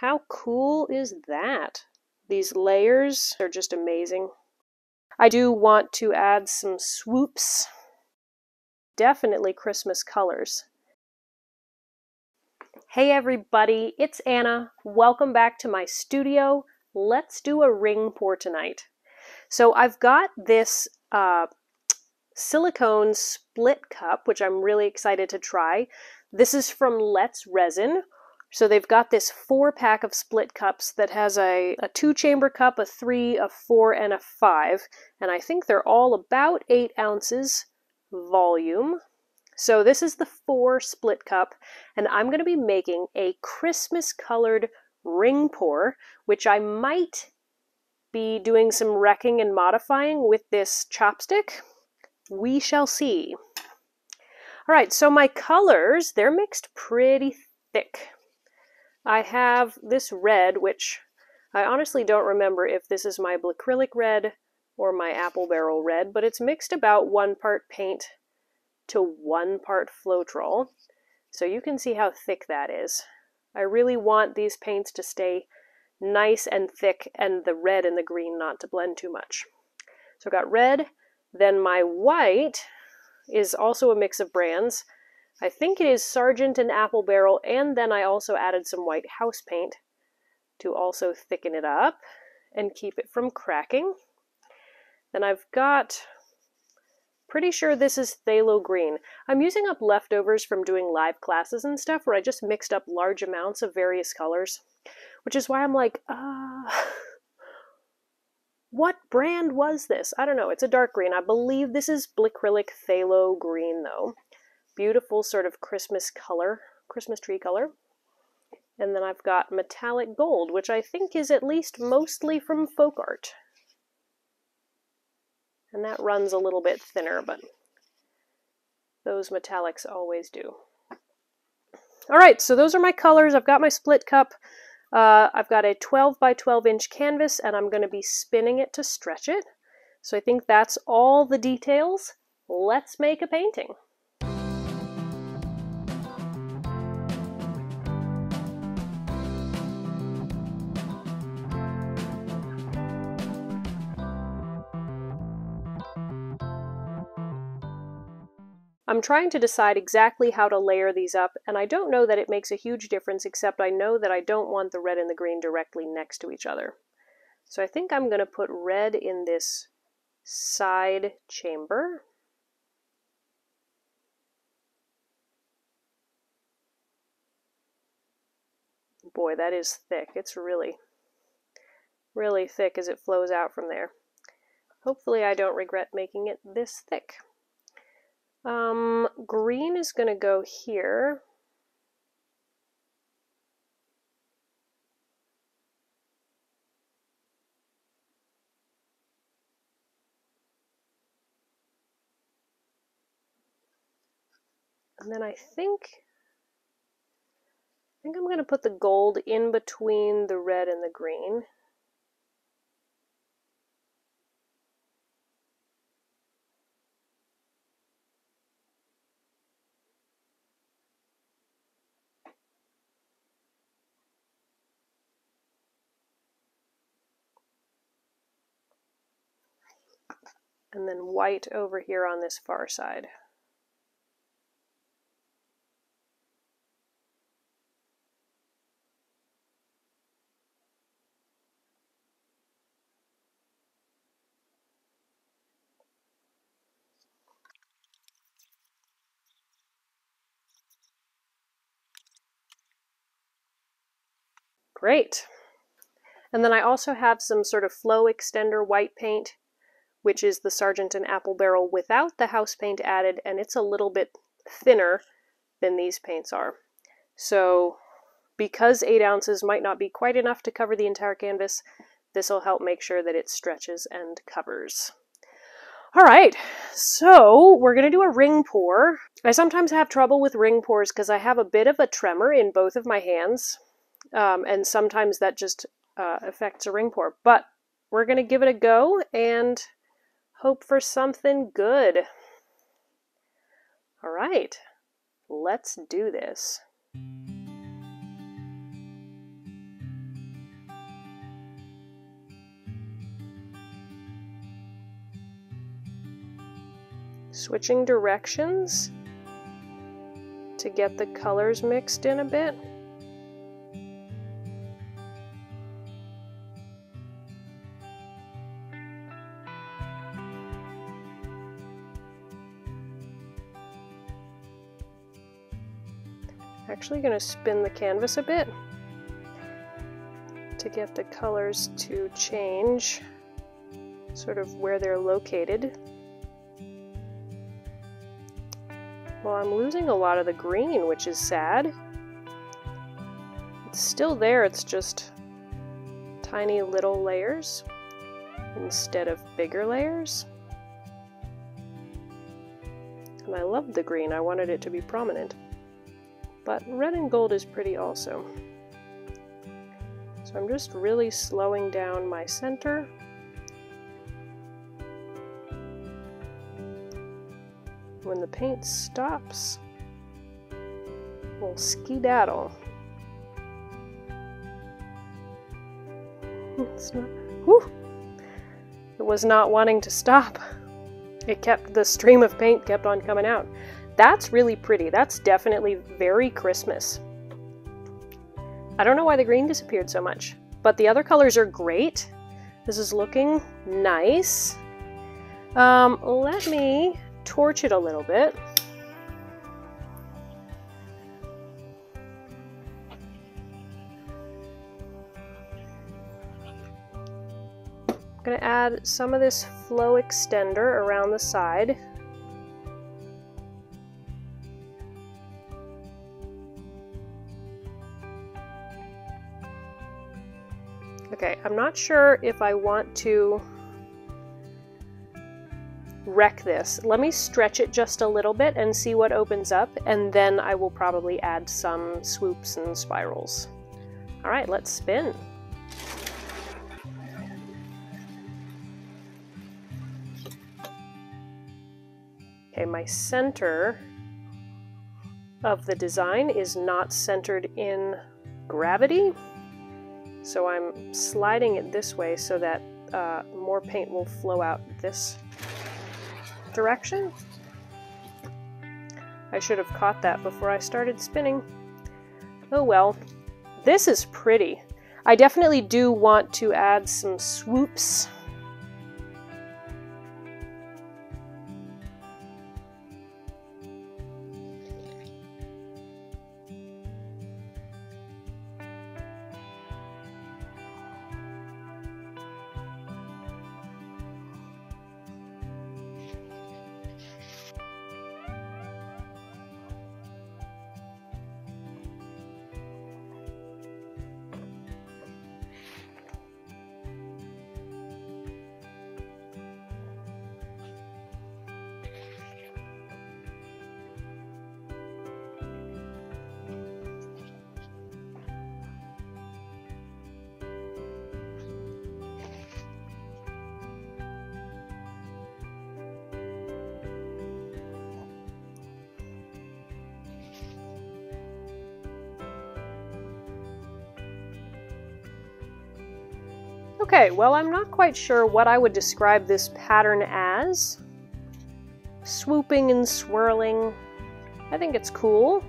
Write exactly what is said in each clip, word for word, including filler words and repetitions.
How cool is that? These layers are just amazing. I do want to add some swoops. Definitely Christmas colors. Hey everybody, it's Anna. Welcome back to my studio. Let's do a ring pour tonight. So I've got this uh, silicone split cup, which I'm really excited to try. This is from Let's Resin. So they've got this four pack of split cups that has a, a two chamber cup, a three, a four, and a five. And I think they're all about eight ounces volume. So this is the four split cup, and I'm going to be making a Christmas colored ring pour, which I might be doing some wrecking and modifying with this chopstick. We shall see. All right, so my colors, they're mixed pretty thick. I have this red, which I honestly don't remember if this is my Blickrylic red or my Apple Barrel red, but it's mixed about one part paint to one part Floetrol. So you can see how thick that is. I really want these paints to stay nice and thick and the red and the green not to blend too much. So I got red, then my white is also a mix of brands. I think it is Sargent and Apple Barrel, and then I also added some white house paint to also thicken it up and keep it from cracking. Then I've got, pretty sure this is Phthalo Green. I'm using up leftovers from doing live classes and stuff where I just mixed up large amounts of various colors, which is why I'm like, uh, what brand was this? I don't know, it's a dark green. I believe this is Blickrylic Phthalo Green though. Beautiful sort of Christmas color, Christmas tree color. And then I've got metallic gold, which I think is at least mostly from Folk Art. And that runs a little bit thinner, but those metallics always do. All right, so those are my colors. I've got my split cup. Uh, I've got a twelve by twelve inch canvas, and I'm going to be spinning it to stretch it. So I think that's all the details. Let's make a painting. I'm trying to decide exactly how to layer these up, and I don't know that it makes a huge difference, except I know that I don't want the red and the green directly next to each other. So I think I'm going to put red in this side chamber. Boy, that is thick. It's really, really thick as it flows out from there. Hopefully I don't regret making it this thick. Um, green is going to go here. And then I think, I think I'm going to put the gold in between the red and the green. And then white over here on this far side. Great. And then I also have some sort of flow extender white paint, which is the Sargent and Apple Barrel without the house paint added, and it's a little bit thinner than these paints are. So because eight ounces might not be quite enough to cover the entire canvas, this will help make sure that it stretches and covers. All right, so we're gonna do a ring pour. I sometimes have trouble with ring pours because I have a bit of a tremor in both of my hands, um, and sometimes that just uh, affects a ring pour, but we're gonna give it a go and hope for something good. All right, let's do this. switching directions to get the colors mixed in a bit. Actually going to spin the canvas a bit to get the colors to change sort of where they're located. Well, I'm losing a lot of the green, which is sad. It's still there, it's just tiny little layers instead of bigger layers. And I loved the green, I wanted it to be prominent. But red and gold is pretty also. So I'm just really slowing down my center. When the paint stops, we'll skedaddle. It's not, whew, it was not wanting to stop. It kept, the stream of paint kept on coming out. That's really pretty. That's definitely very Christmas. I don't know why the green disappeared so much, but the other colors are great. This is looking nice. Um, let me torch it a little bit. I'm going to add some of this flow extender around the side. Okay, I'm not sure if I want to wreck this. Let me stretch it just a little bit and see what opens up, and then I will probably add some swoops and spirals. All right, let's spin. Okay, my center of the design is not centered in gravity. So I'm sliding it this way so that uh, more paint will flow out this direction. I should have caught that before I started spinning. Oh well, this is pretty. I definitely do want to add some swoops. Okay, well, I'm not quite sure what I would describe this pattern as. Swooping and swirling. I think it's cool.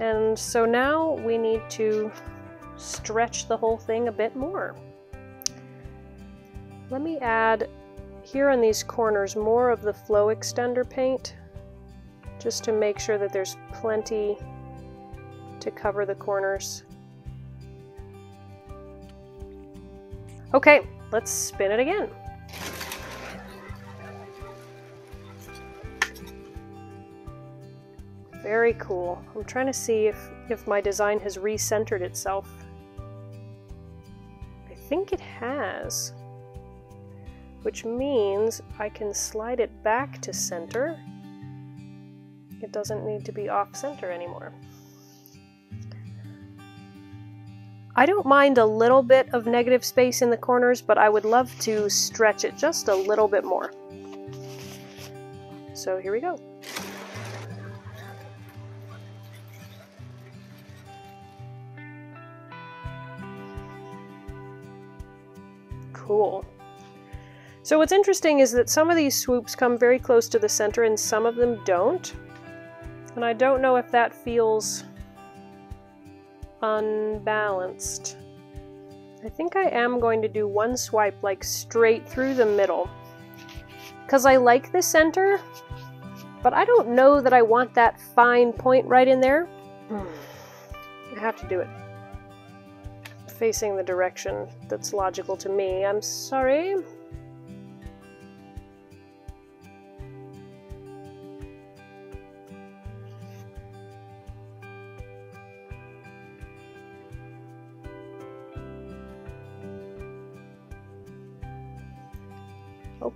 And so now we need to stretch the whole thing a bit more. Let me add here on these corners more of the flow extender paint, just to make sure that there's plenty to cover the corners. Okay, let's spin it again. Very cool. I'm trying to see if, if my design has recentered itself. I think it has, which means I can slide it back to center. It doesn't need to be off-center anymore. I don't mind a little bit of negative space in the corners, but I would love to stretch it just a little bit more. So here we go. Cool. So what's interesting is that some of these swoops come very close to the center and some of them don't. And I don't know if that feels unbalanced. I think I am going to do one swipe like straight through the middle because I like the center, but I don't know that I want that fine point right in there. I have to do it facing the direction that's logical to me. I'm sorry.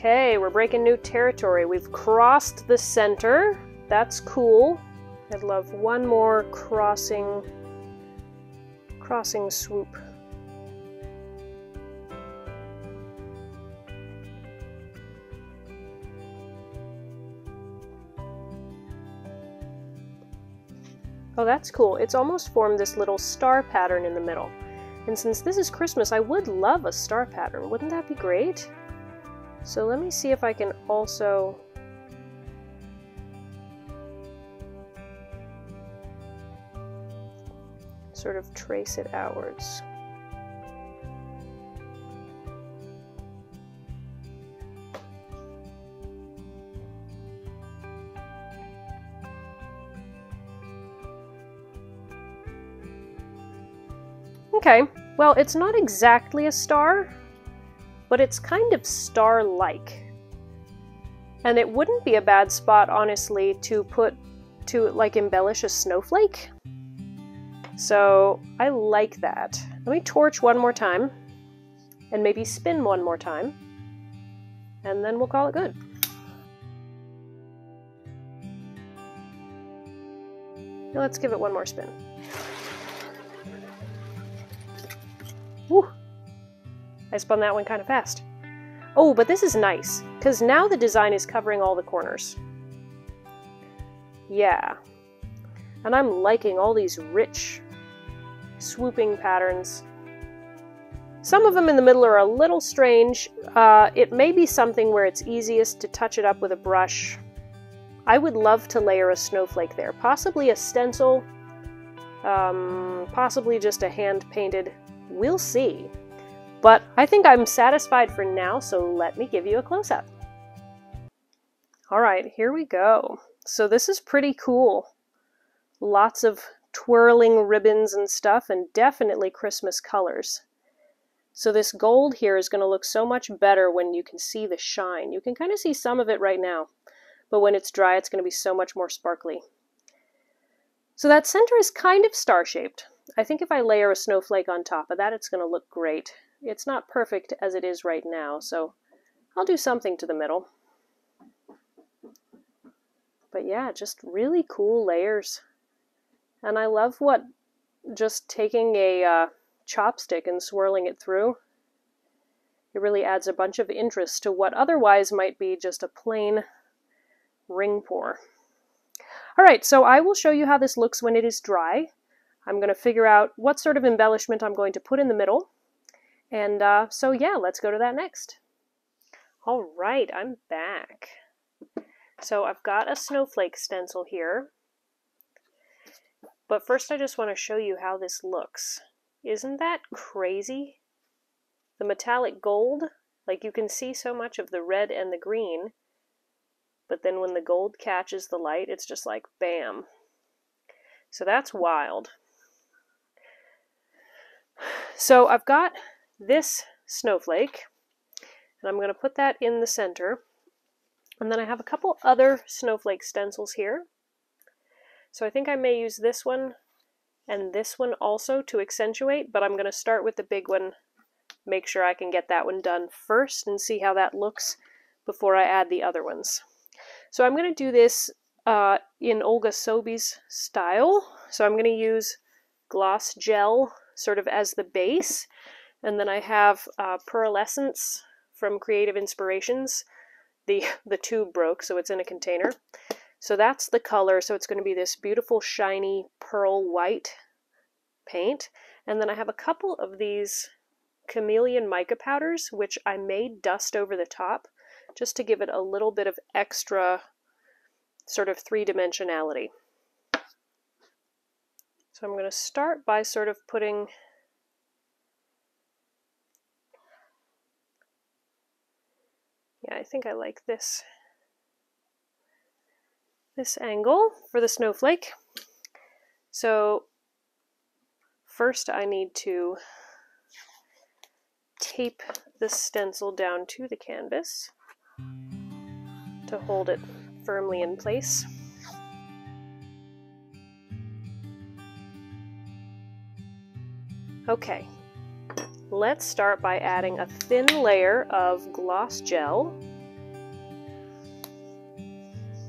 Okay, we're breaking new territory. We've crossed the center. That's cool. I'd love one more crossing, crossing swoop. Oh, that's cool. It's almost formed this little star pattern in the middle. And since this is Christmas, I would love a star pattern. Wouldn't that be great? So let me see if I can also... sort of trace it outwards. Okay, well, it's not exactly a star, but it's kind of star-like. And it wouldn't be a bad spot, honestly, to put, to like embellish a snowflake. So I like that. Let me torch one more time and maybe spin one more time and then we'll call it good. Now let's give it one more spin. Woo! I spun that one kind of fast. Oh, but this is nice, because now the design is covering all the corners. Yeah. And I'm liking all these rich swooping patterns. Some of them in the middle are a little strange. Uh, it may be something where it's easiest to touch it up with a brush. I would love to layer a snowflake there, possibly a stencil, um, possibly just a hand-painted. We'll see. But I think I'm satisfied for now, so let me give you a close-up. All right, here we go. So this is pretty cool. Lots of twirling ribbons and stuff, and definitely Christmas colors. So this gold here is going to look so much better when you can see the shine. You can kind of see some of it right now, but when it's dry, it's going to be so much more sparkly. So that center is kind of star-shaped. I think if I layer a snowflake on top of that, it's going to look great. It's not perfect as it is right now, so I'll do something to the middle. But yeah, just really cool layers. And I love what just taking a uh, chopstick and swirling it through. It really adds a bunch of interest to what otherwise might be just a plain ring pour. All right, so I will show you how this looks when it is dry. I'm going to figure out what sort of embellishment I'm going to put in the middle. And uh, so yeah, let's go to that next. All right, I'm back. So I've got a snowflake stencil here. But first I just want to show you how this looks. Isn't that crazy? The metallic gold, like you can see so much of the red and the green, but then when the gold catches the light, it's just like bam. So that's wild. So I've got this snowflake, and I'm going to put that in the center. And then I have a couple other snowflake stencils here. So I think I may use this one and this one also to accentuate, but I'm going to start with the big one, make sure I can get that one done first and see how that looks before I add the other ones. So I'm going to do this uh, in Olga Sobey's style. So I'm going to use gloss gel sort of as the base, and then I have uh, Pearlescence from Creative Inspirations. The, the tube broke, so it's in a container. So that's the color, so it's going to be this beautiful shiny pearl white paint. And then I have a couple of these Chameleon Mica Powders, which I may dust over the top just to give it a little bit of extra sort of three-dimensionality. So I'm going to start by sort of putting yeah, I think I like this this angle for the snowflake. So first I need to tape the stencil down to the canvas to hold it firmly in place. Okay, let's start by adding a thin layer of gloss gel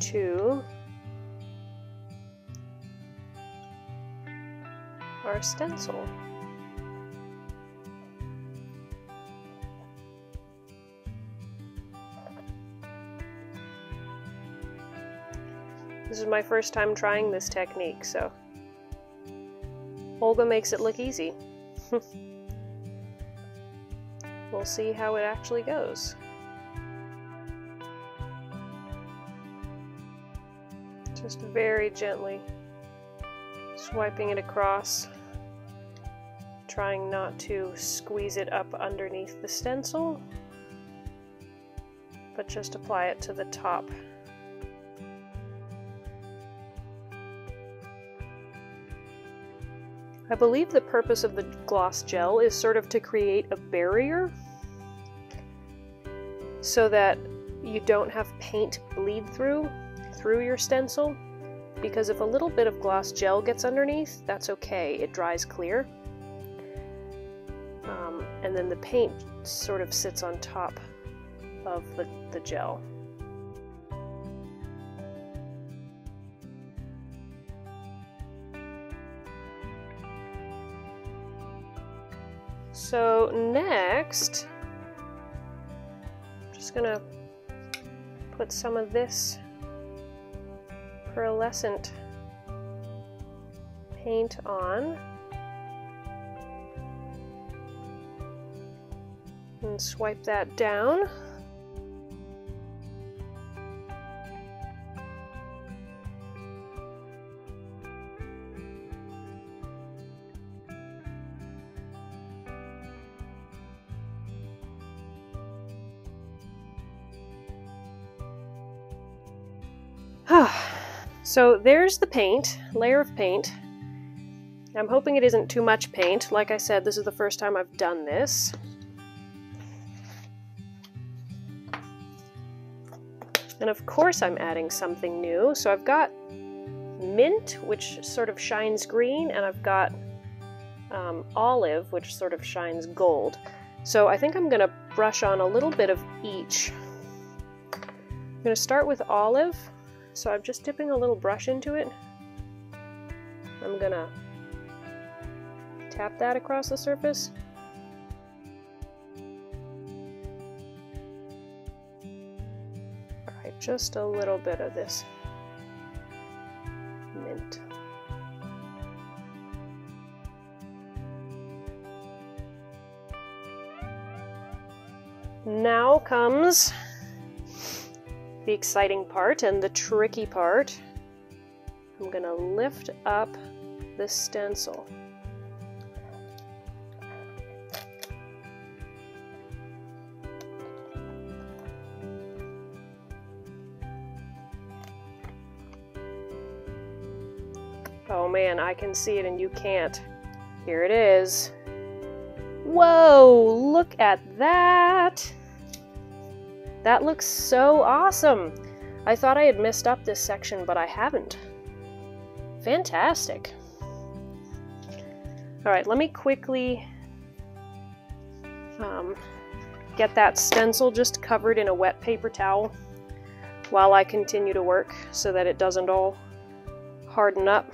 to our stencil. This is my first time trying this technique, so Olga makes it look easy. We'll see how it actually goes. Just very gently swiping it across, trying not to squeeze it up underneath the stencil, but just apply it to the top. I believe the purpose of the gloss gel is sort of to create a barrier so that you don't have paint bleed through through your stencil, because if a little bit of gloss gel gets underneath, that's okay, it dries clear. Um, and then the paint sort of sits on top of the, the gel. So next, I'm just gonna put some of this pearlescent paint on and swipe that down. So there's the paint, layer of paint. I'm hoping it isn't too much paint. Like I said, this is the first time I've done this. And of course I'm adding something new. So I've got mint, which sort of shines green, and I've got um, olive, which sort of shines gold. So I think I'm gonna brush on a little bit of each. I'm gonna start with olive. So I'm just dipping a little brush into it. I'm gonna tap that across the surface. All right, just a little bit of this mint. Now comes the exciting part and the tricky part. I'm gonna lift up the stencil. Oh man, I can see it and you can't. Here it is. Whoa, look at that! That looks so awesome! I thought I had messed up this section, but I haven't. Fantastic! Alright, let me quickly um, get that stencil just covered in a wet paper towel while I continue to work so that it doesn't all harden up.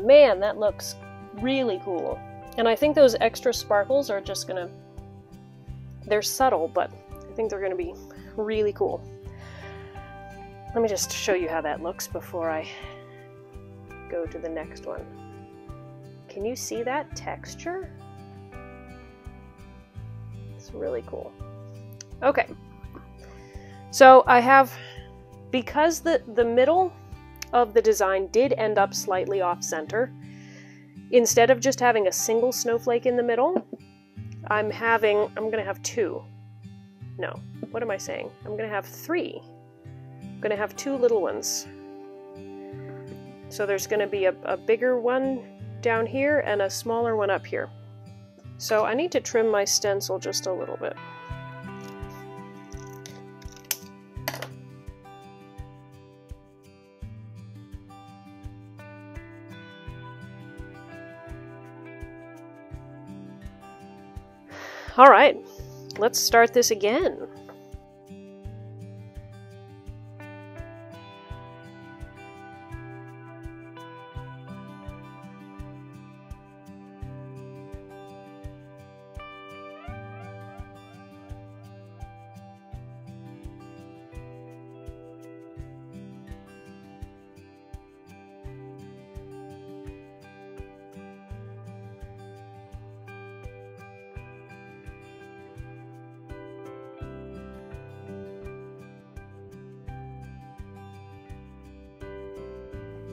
Man, that looks really cool! And I think those extra sparkles are just gonna, they're subtle, but I think they're gonna be really cool. Let me just show you how that looks before I go to the next one. Can you see that texture? It's really cool. Okay, so I have, because the, the middle of the design did end up slightly off-center, instead of just having a single snowflake in the middle, I'm having, I'm gonna have two. No, what am I saying? I'm gonna have three. I'm gonna have two little ones. So there's gonna be a, a bigger one down here and a smaller one up here. So I need to trim my stencil just a little bit. All right, let's start this again.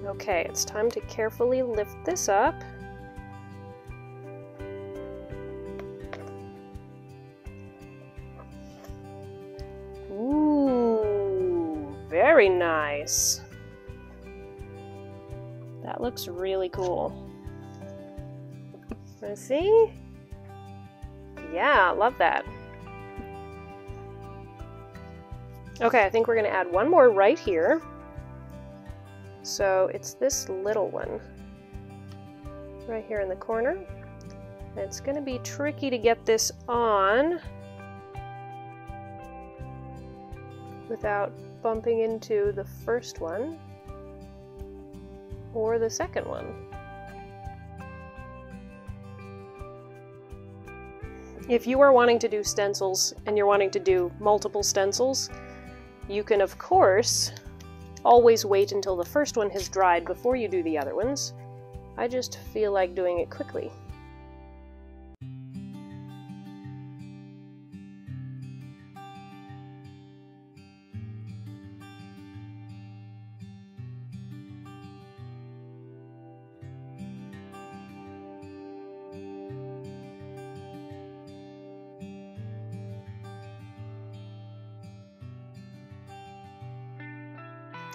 Okay, it's time to carefully lift this up. Ooh, very nice. That looks really cool. Let's see? Yeah, love that. Okay, I think we're gonna add one more right here. So it's this little one right here in the corner. It's going to be tricky to get this on without bumping into the first one or the second one. If you are wanting to do stencils and you're wanting to do multiple stencils, you can of course always wait until the first one has dried before you do the other ones. I just feel like doing it quickly.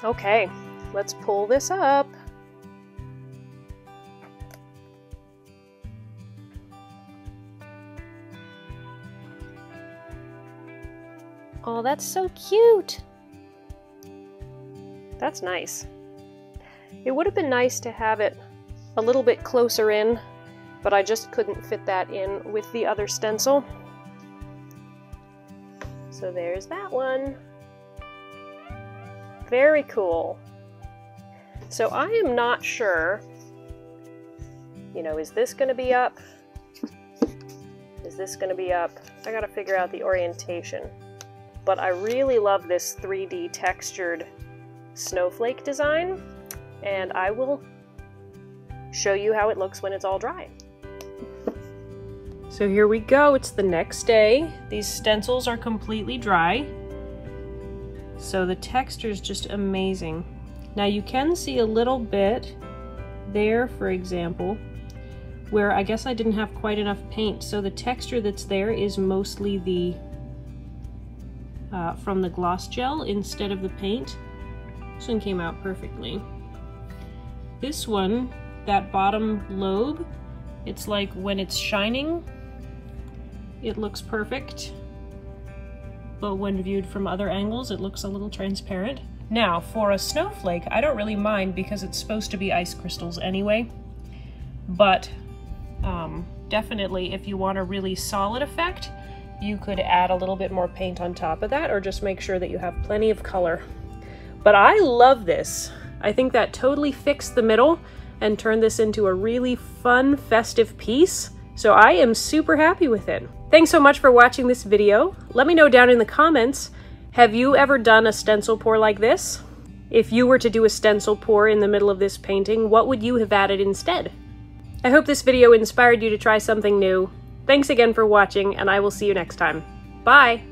Okay, let's pull this up. Oh, that's so cute. That's nice. It would have been nice to have it a little bit closer in, but I just couldn't fit that in with the other stencil. So there's that one. Very cool. So I am not sure, you know, is this going to be up? Is this going to be up? I got to figure out the orientation. But I really love this three D textured snowflake design, and I will show you how it looks when it's all dry. So here we go. It's the next day. These stencils are completely dry. So the texture is just amazing. Now you can see a little bit there, for example, where I guess I didn't have quite enough paint. So the texture that's there is mostly the uh, from the gloss gel instead of the paint. This one came out perfectly. This one, that bottom lobe, it's like when it's shining, it looks perfect. But when viewed from other angles, it looks a little transparent. Now, for a snowflake, I don't really mind because it's supposed to be ice crystals anyway. But um, definitely, if you want a really solid effect, you could add a little bit more paint on top of that, or just make sure that you have plenty of color. But I love this. I think that totally fixed the middle and turned this into a really fun, festive piece. So I am super happy with it. Thanks so much for watching this video. Let me know down in the comments, have you ever done a stencil pour like this? If you were to do a stencil pour in the middle of this painting, what would you have added instead? I hope this video inspired you to try something new. Thanks again for watching, and I will see you next time. Bye!